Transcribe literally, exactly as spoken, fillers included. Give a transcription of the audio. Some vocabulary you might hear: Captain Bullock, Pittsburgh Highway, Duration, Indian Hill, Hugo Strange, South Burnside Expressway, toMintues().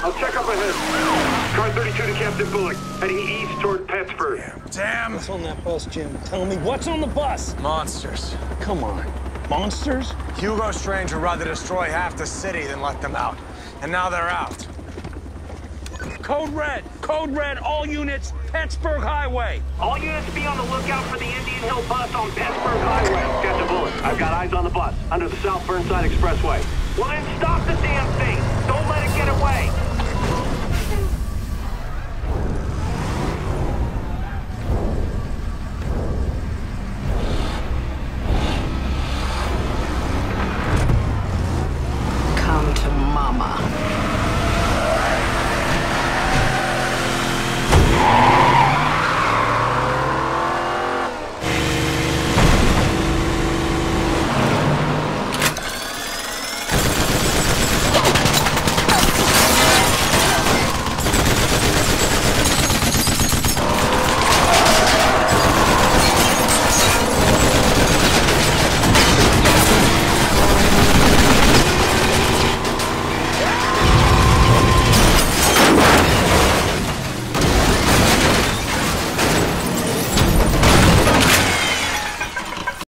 I'll check up ahead. Car thirty-two to Captain Bullock, heading east toward Pittsburgh. Damn. What's on that bus, Jim? Tell me, what's on the bus? Monsters. Come on. Monsters? Hugo Strange would rather destroy half the city than let them out. And now they're out. Code red. Code red. All units, Pittsburgh Highway. All units be on the lookout for the Indian Hill bus on Pittsburgh Highway. Captain Bullock, I've got eyes on the bus under the South Burnside Expressway. Well, then stop the damn thing. Don't let it get away. Mama.